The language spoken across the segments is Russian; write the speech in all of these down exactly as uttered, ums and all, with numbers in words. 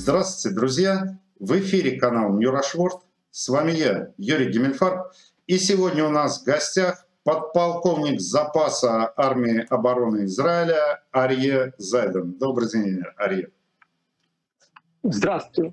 Здравствуйте, друзья! В эфире канал New Rush Word. С вами я, Юрий Гиммельфарб. И сегодня у нас в гостях подполковник запаса армии обороны Израиля Арье Зайден. Добрый день, Арье. Здравствуйте.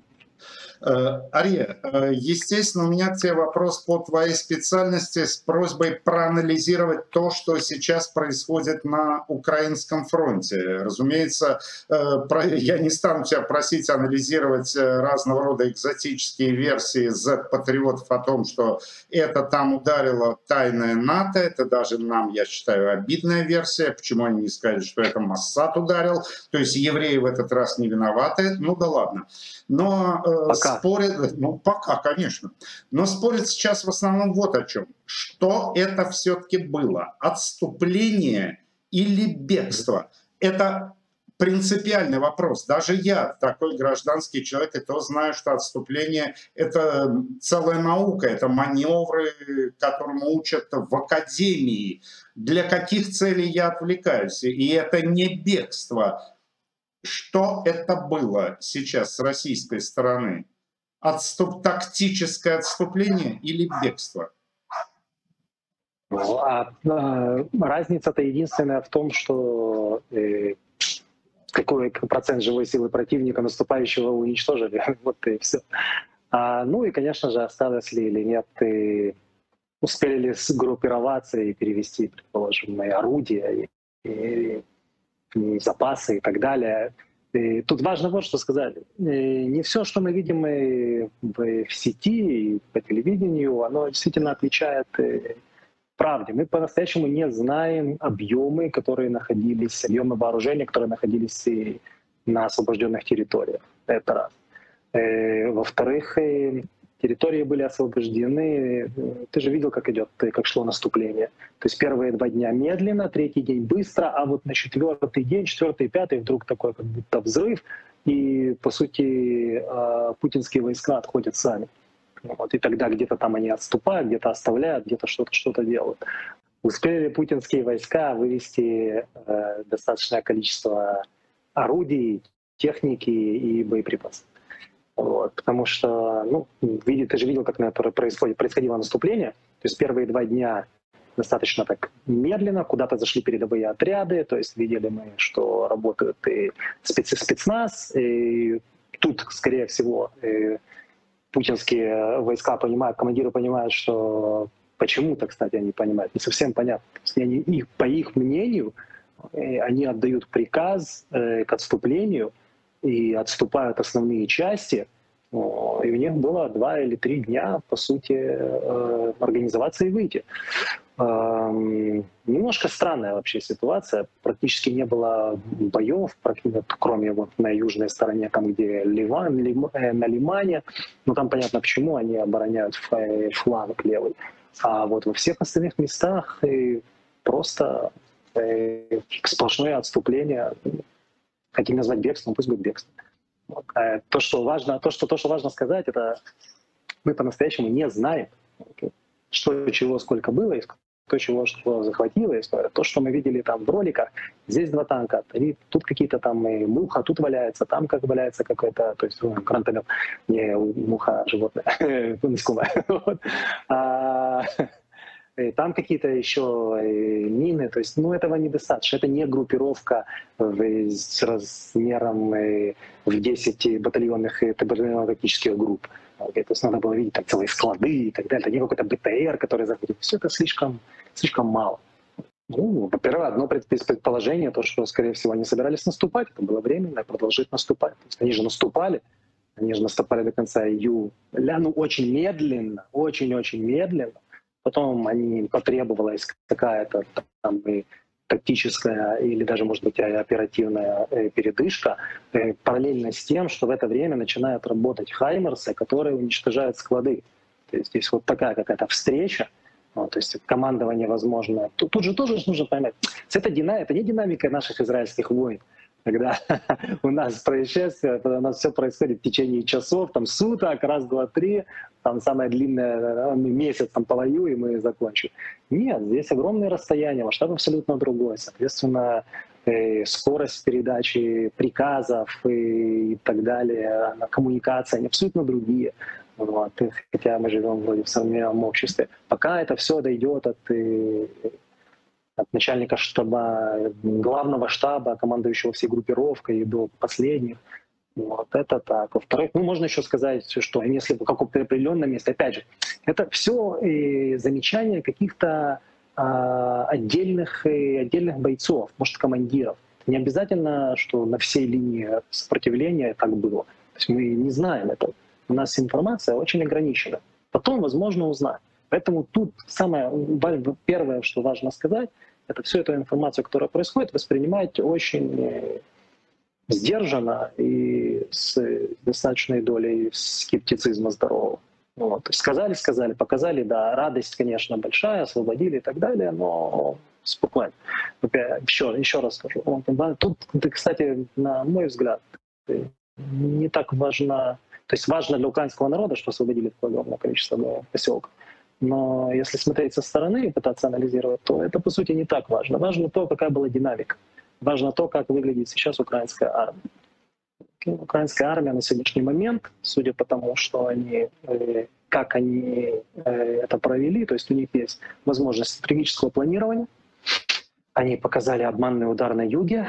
Арье, естественно, у меня к тебе вопрос по твоей специальности с просьбой проанализировать то, что сейчас происходит на украинском фронте. Разумеется, я не стану тебя просить анализировать разного рода экзотические версии зет-патриотов о том, что это там ударило тайное НАТО, это даже нам, я считаю, обидная версия, почему они не сказали, что это Моссад ударил, то есть евреи в этот раз не виноваты, ну да ладно. Но пока. Спорят, ну пока, конечно, но спорят сейчас в основном вот о чем. Что это все-таки было? Отступление или бегство? Это принципиальный вопрос. Даже я, такой гражданский человек, и то знаю, что отступление – это целая наука, это маневры, которым учат в академии. Для каких целей я отвлекаюсь? И это не бегство. Что это было сейчас с российской стороны? Отступ, тактическое отступление или бегство? Разница-то единственная в том, что э, какой процент живой силы противника наступающего уничтожили. Вот и все. А, ну и, конечно же, осталось ли или нет, и успели ли сгруппироваться и перевести, предположим, орудия и, и и запасы и так далее. И тут важно вот что сказать. И не все, что мы видим и в сети, и по телевидению, оно действительно отвечает правде. Мы по-настоящему не знаем объемы, которые находились, объемы вооружения, которые находились и на освобожденных территориях. Это раз. Во-вторых, территории были освобождены. Ты же видел, как идет, как шло наступление. То есть первые два дня медленно, третий день быстро, а вот на четвертый день, четвертый, пятый вдруг такой как будто взрыв, и по сути путинские войска отходят сами. Вот, и тогда где-то там они отступают, где-то оставляют, где-то что-то что-то делают. Успели путинские войска вывести достаточное количество орудий, техники и боеприпасов. Вот, потому что, ну, видит, ты же видел, как происходит, происходило наступление. То есть первые два дня достаточно так медленно, куда-то зашли передовые отряды, то есть видели мы, что работают и спец, спецназ, и тут, скорее всего, путинские войска понимают, командиры понимают, что почему-то, кстати, они понимают, не совсем понятно. То есть они, их, по их мнению, они отдают приказ к отступлению, и отступают основные части, и у них было два или три дня, по сути, организоваться и выйти. Немножко странная вообще ситуация, практически не было боев, кроме вот на южной стороне, там где Ливан, на Лимане, но там понятно почему, они обороняют фланг левый, а вот во всех остальных местах просто сплошное отступление. Хотим назвать бегством, пусть будет бегством. Вот. А то, что важно, то, что, то, что важно сказать, это мы по-настоящему не знаем, что, чего, сколько было, и то, чего, что захватило. И то, что мы видели там в роликах, здесь два танка, тут какие-то там и муха, тут валяется, там как валяется какой-то, то есть гранатомет, не муха, животное, насекомое. Там какие-то еще мины, то есть, ну, этого недостаточно. Это не группировка с размером в десять батальонных тактических групп. То есть надо было видеть там целые склады и так далее. Это не какой-то БТР, который заходит. Все это слишком, слишком мало. Ну, во-первых, одно предположение, то, что, скорее всего, они собирались наступать, это было временно, и продолжить наступать. То есть они же наступали, они же наступали до конца июля, ну, очень медленно, очень-очень медленно. Потом они потребовалась какая-то там и тактическая или даже, может быть, оперативная передышка, параллельно с тем, что в это время начинают работать хаймерсы, которые уничтожают склады. То есть здесь вот такая какая-то встреча, ну, то есть командование возможно. Тут, тут же тоже нужно поймать. Это, дина... это не динамика наших израильских войн. Когда у нас происшествие, у нас все происходит в течение часов, там суток, раз, два, три, там самое длинное месяц, там повоюем и мы закончим. Нет, здесь огромные расстояния, масштаб абсолютно другой. Соответственно, скорость передачи приказов и так далее, коммуникация, они абсолютно другие. Вот. Хотя мы живем вроде в современном обществе. Пока это все дойдет от, от начальника штаба, главного штаба, командующего всей группировкой до последних. Вот это так. Во-вторых, ну, можно еще сказать, что если в каком-то определенном месте, опять же, это все и замечания каких-то а, отдельных, и отдельных бойцов, может, командиров. Не обязательно, что на всей линии сопротивления так было. То есть мы не знаем этого. У нас информация очень ограничена. Потом, возможно, узнаем. Поэтому тут самое первое, что важно сказать, это всю эту информацию, которая происходит, воспринимать очень сдержанно и с достаточной долей скептицизма здорового. Вот. Сказали, сказали, показали, да, радость, конечно, большая, освободили и так далее, но спокойно. Еще, еще раз скажу. Тут, кстати, на мой взгляд, не так важно, то есть важно для украинского народа, что освободили такое огромное количество поселков. Но если смотреть со стороны и пытаться анализировать, то это, по сути, не так важно. Важно то, какая была динамика. Важно то, как выглядит сейчас украинская армия. Украинская армия на сегодняшний момент, судя по тому, что они, как они это провели, то есть у них есть возможность стратегического планирования. Они показали обманный удар на юге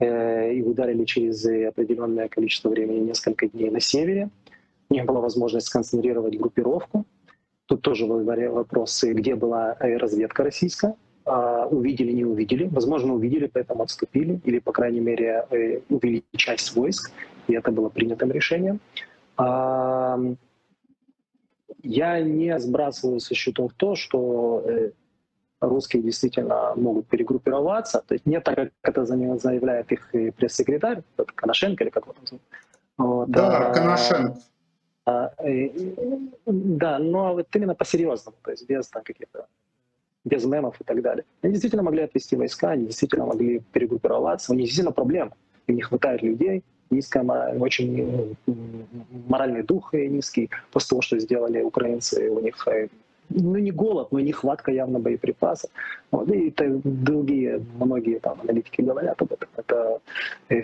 и ударили через определенное количество времени, несколько дней на севере. У них была возможность сконцентрировать группировку. Тут тоже вопрос, где была разведка российская. Увидели, не увидели. Возможно, увидели, поэтому отступили, или, по крайней мере, увели часть войск, и это было принятым решением. Я не сбрасываю со счетов то, что русские действительно могут перегруппироваться. То есть не так, как это заявляет их пресс-секретарь, Конашенко или как его там зовут. Да, Конашенков. Да, но вот именно по-серьезному, то есть без каких-то без мемов и так далее. Они действительно могли отвести войска, они действительно могли перегруппироваться, у них действительно проблемы, им не хватает людей, низкая, очень моральный дух низкий, после того, что сделали украинцы, у них ну, не голод, но нехватка явно боеприпасов. Вот. И это другие, многие там аналитики говорят об этом. Это,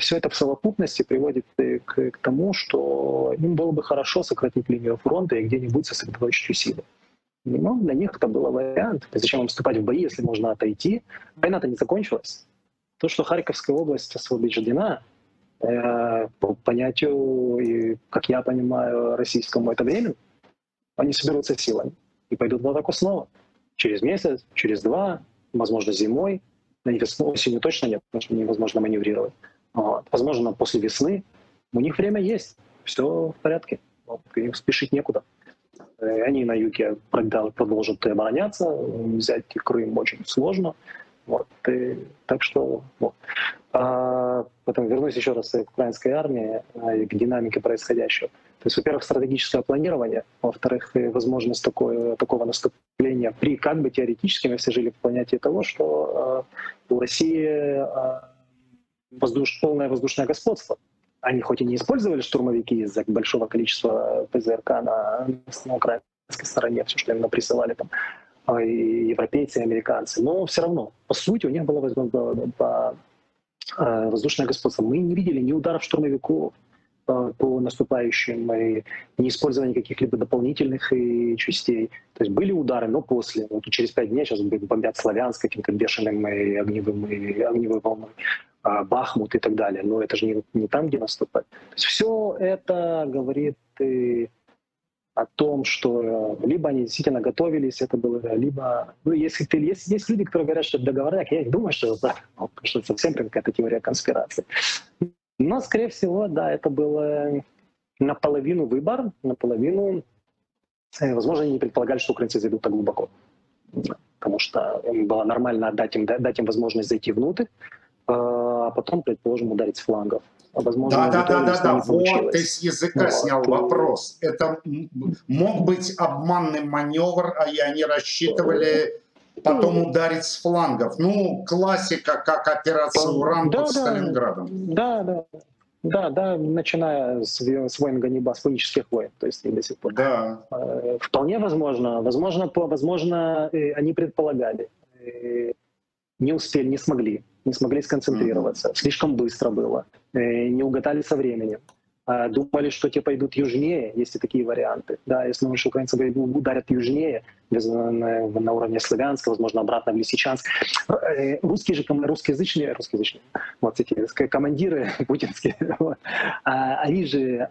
все это в совокупности приводит к, к тому, что им было бы хорошо сократить линию фронта и где-нибудь сосредоточить силы. Но для них это был вариант. Зачем вам вступать в бои, если можно отойти? Война-то не закончилась. То, что Харьковская область освобождена, э, по понятию, и, как я понимаю, российскому это временно, они соберутся силами и пойдут в атаку снова. Через месяц, через два, возможно, зимой. На весну, осенью точно нет, потому что невозможно маневрировать. Вот. Возможно, после весны. У них время есть, все в порядке. Вот. Им спешить некуда. Они на юге продолжат обороняться, взять Крым очень сложно. Вот. И, так что, вот. А, потом вернусь еще раз к украинской армии, к динамике происходящего. То есть, во-первых, стратегическое планирование, во-вторых, возможность такое, такого наступления при, как бы теоретически, мы все жили в понятии того, что у России воздуш, полное воздушное господство. Они хоть и не использовали штурмовики из-за большого количества ПЗРК на, на украинской стороне, все, что им присылали там и европейцы, и американцы, но все равно, по сути, у них было воздушное господство. Мы не видели ни ударов штурмовиков по наступающим, и не использования каких-либо дополнительных частей. То есть были удары, но после. Вот через пять дней сейчас бомбят Славянск каким-то бешеным и огневым, и огневой волной. Бахмут и так далее, но это же не, не там, где наступать. То есть все это говорит о том, что либо они действительно готовились, это было, либо... Ну, если ты, есть, есть люди, которые говорят, что это договорняк, я не думаю, что это, ну, что это совсем какая-то теория конспирации. Но, скорее всего, да, это было наполовину выбор, наполовину... Возможно, они не предполагали, что украинцы зайдут так глубоко. Потому что им было нормально дать им, дать им возможность зайти внутрь, а потом, предположим, ударить с флангов. Возможно, да, да, да, да, вот ты с языка вот снял вопрос. Это мог быть обманный маневр, а они рассчитывали потом ударить с флангов. Ну, классика, как операция «Уран» под Сталинградом. Да, да. Да, да, начиная с, с войн Ганнибала, с пунических войн, то есть и до сих пор. Да. Вполне возможно, возможно, возможно, они предполагали, не успели, не смогли. не смогли сконцентрироваться, mm-hmm. слишком быстро было, не угадали со временем. Думали, что те пойдут южнее, есть и такие варианты. Да, если наши украинцы ударят южнее, на уровне Славянска, возможно, обратно в Лисичанск. Русские же, русскоязычные, русскоязычные, вот эти командиры путинские, вот, они же...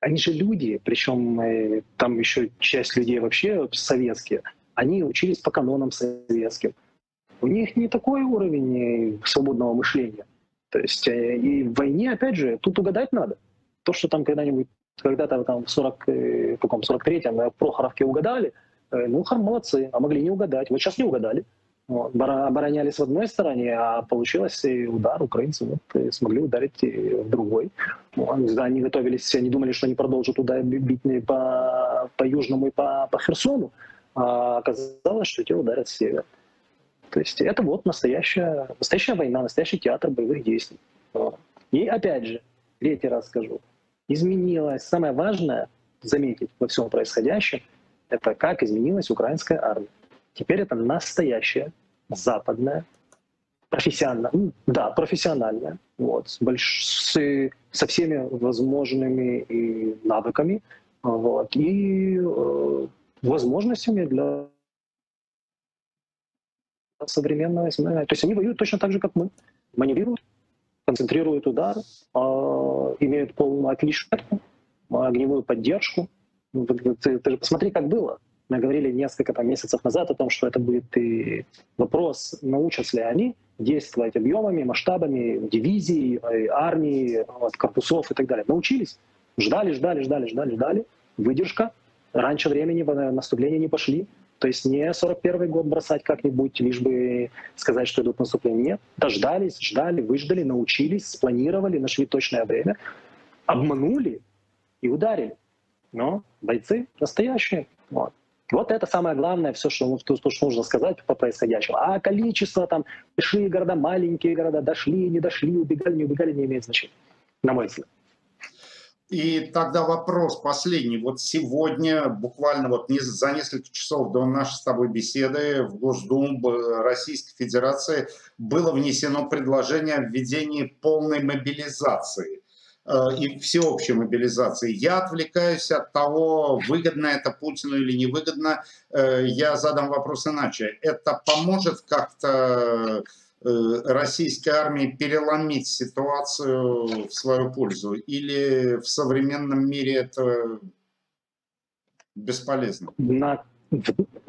Они же люди, причем там еще часть людей вообще советские, они учились по канонам советским. У них не такой уровень свободного мышления. То есть и в войне, опять же, тут угадать надо. То, что там когда-нибудь, когда-то там в сорок третьем, в Прохоровке угадали, ну, молодцы, а могли не угадать. Вот сейчас не угадали. Вот, оборонялись в одной стороне, а получилось и удар, украинцы вот, смогли ударить в другой. Вот, они готовились, они думали, что они продолжат удар бить по, по Южному и по, по Херсону, а оказалось, что те ударят с севера. То есть это вот настоящая, настоящая война, настоящий театр боевых действий. Вот. И опять же, третий раз скажу, изменилось, самое важное заметить во всем происходящем, это как изменилась украинская армия. Теперь это настоящая, западная, профессиональная, да, профессиональная, вот, с больш... с... со всеми возможными и навыками, вот, и э, возможностями для современного изменения. То есть они воюют точно так же, как мы. Маневрируют, концентрируют удар, э, имеют полную отличную огневую поддержку. Ты, ты же посмотри, как было. Мы говорили несколько там, месяцев назад о том, что это будет и вопрос, научатся ли они действовать объемами, масштабами дивизий, армии, корпусов и так далее. Научились. Ждали, ждали, ждали, ждали, ждали. Выдержка. Раньше времени наступления не пошли. То есть не сорок первый год бросать как-нибудь, лишь бы сказать, что идут наступления. Нет. Дождались, ждали, выждали, научились, спланировали, нашли точное время, обманули и ударили. Но бойцы настоящие. Вот. Вот это самое главное, все, что, что нужно сказать по происходящему. А количество, там, большие города, маленькие города, дошли, не дошли, убегали, не убегали, не имеет значения, на мой взгляд. И тогда вопрос последний. Вот сегодня, буквально вот за несколько часов до нашей с тобой беседы, в Госдуму Российской Федерации было внесено предложение о введении полной мобилизации. И всеобщей мобилизации. Я отвлекаюсь от того, выгодно это Путину или невыгодно. Я задам вопрос иначе. Это поможет как-то российской армии переломить ситуацию в свою пользу? Или в современном мире это бесполезно? На,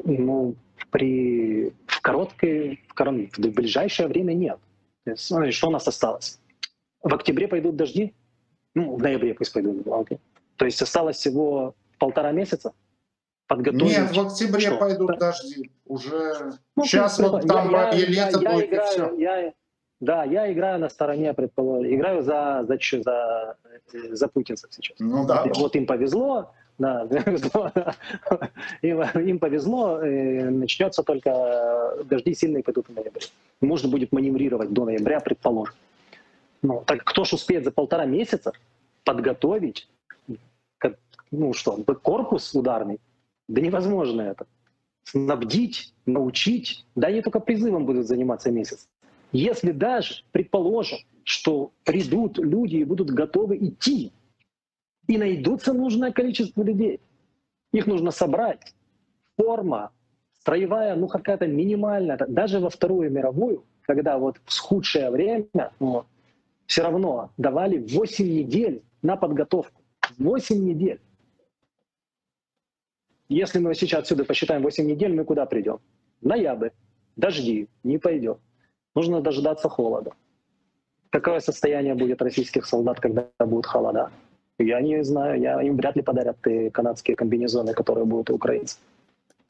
ну, при, в, короткой, в, корон, в ближайшее время нет. Смотри, что у нас осталось? В октябре пойдут дожди? Ну, в ноябре пусть пойдут. Okay. То есть осталось всего полтора месяца подготовить. Нет, в октябре что? пойдут да. дожди. Уже ну, сейчас ну, вот там я, я, лето я, будет я играю, и все. Я, да, я играю на стороне, предположим. Играю за, за, за, за путинцев сейчас. Ну, да. Вот им повезло. Да, им, им повезло, начнется только дожди сильные пойдут в ноябре. Можно будет маневрировать до ноября, предположим. Ну, так кто ж успеет за полтора месяца подготовить, ну что, корпус ударный? Да невозможно это. Снабдить, научить, да они только призывом будут заниматься месяц. Если даже, предположим, что придут люди и будут готовы идти, и найдутся нужное количество людей, их нужно собрать, форма, строевая, ну какая-то минимальная, даже во Вторую мировую, когда вот в худшее время... Вот, все равно давали восемь недель на подготовку. восемь недель. Если мы сейчас отсюда посчитаем восемь недель, мы куда придем? Ноябрь. Дожди. Не пойдет. Нужно дождаться холода. Какое состояние будет российских солдат, когда будут холода? Я не знаю. Я, им вряд ли подарят и канадские комбинезоны, которые будут у украинцев.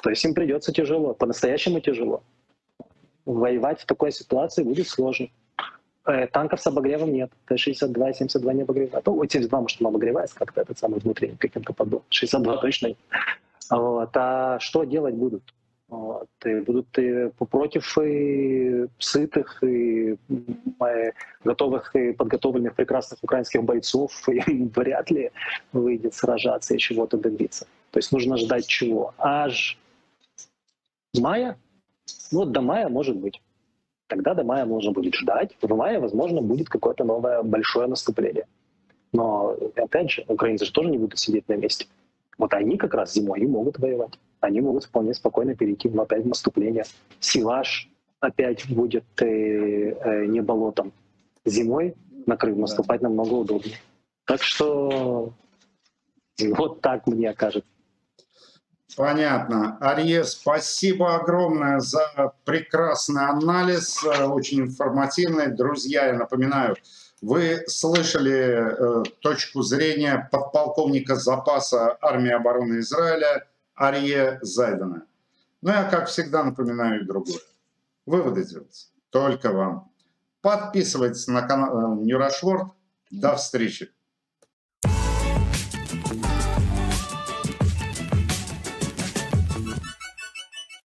То есть им придется тяжело. По-настоящему тяжело. Воевать в такой ситуации будет сложно. Танков с обогревом нет. шестьдесят два, семьдесят два не обогревает. Ну, семьдесят два, может, он обогревается как-то, этот самый внутренний каким-то поддон. шестьдесят два точно нет. Вот. А что делать будут? Вот. И будут и против и сытых, и готовых, и подготовленных прекрасных украинских бойцов. И вряд ли выйдет сражаться и чего-то добиться. То есть нужно ждать чего? Аж мая? Вот до мая может быть. Тогда до мая нужно будет ждать. В мае, возможно, будет какое-то новое большое наступление. Но, опять же, украинцы же тоже не будут сидеть на месте. Вот они как раз зимой и могут воевать. Они могут вполне спокойно перейти в опять наступление. Силаж опять будет э, э, не болотом. Зимой на Крым наступать намного удобнее. Так что вот так мне кажется. Понятно. Арье, спасибо огромное за прекрасный анализ, очень информативный. Друзья, я напоминаю, вы слышали э, точку зрения подполковника запаса армии обороны Израиля Арье Зайдена. Ну, я, как всегда, напоминаю и другое. Выводы делать только вам. Подписывайтесь на канал New Rush Word. До встречи.